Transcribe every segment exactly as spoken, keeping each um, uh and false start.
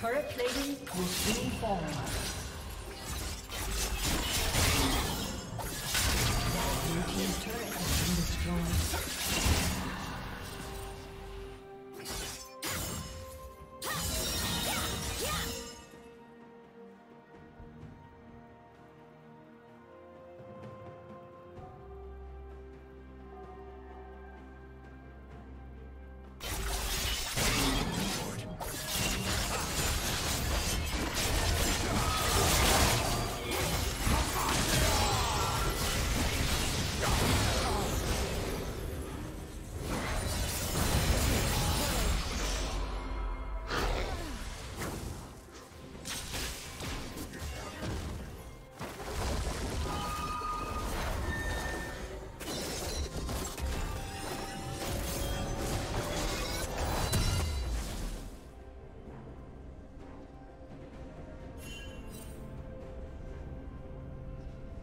Turret plating will soon fall. Your team's turret has been destroyed.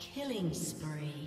Killing spree.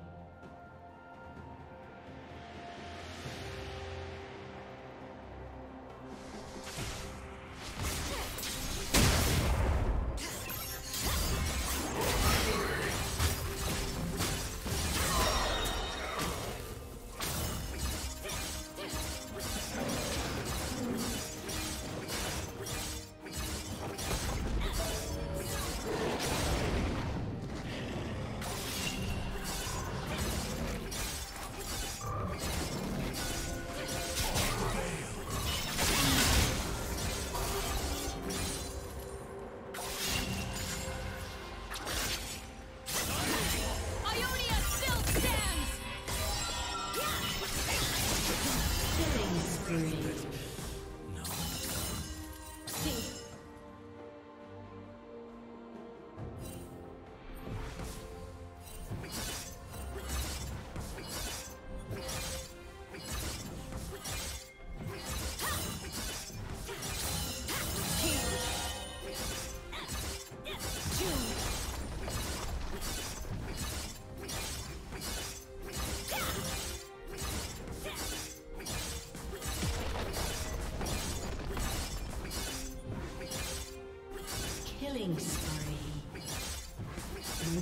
Killing spree. Blue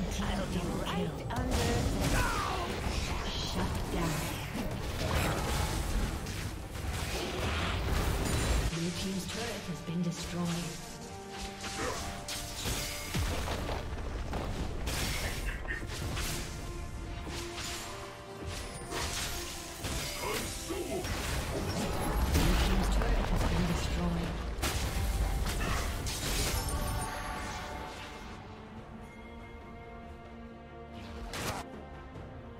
Red Team's turret has been destroyed.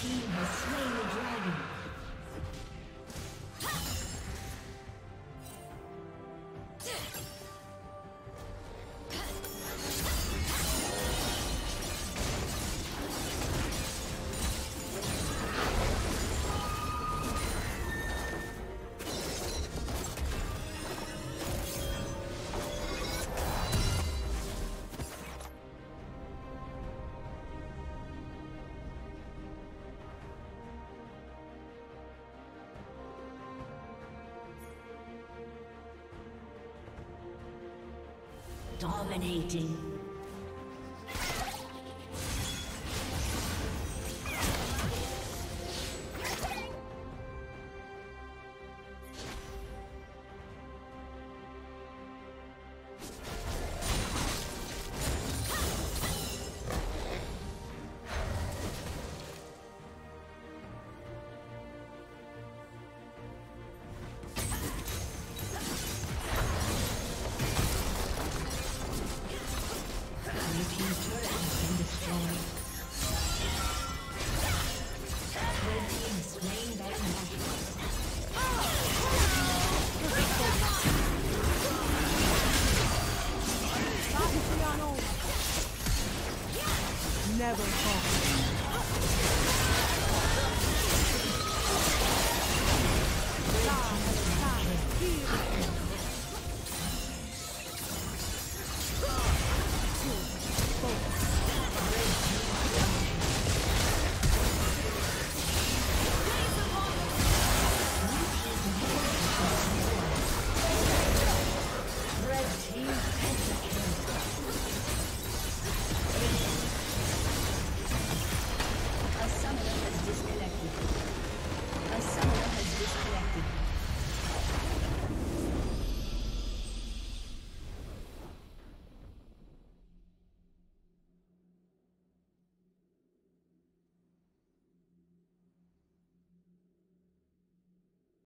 Team has slain the dragon. Dominating. Never fall.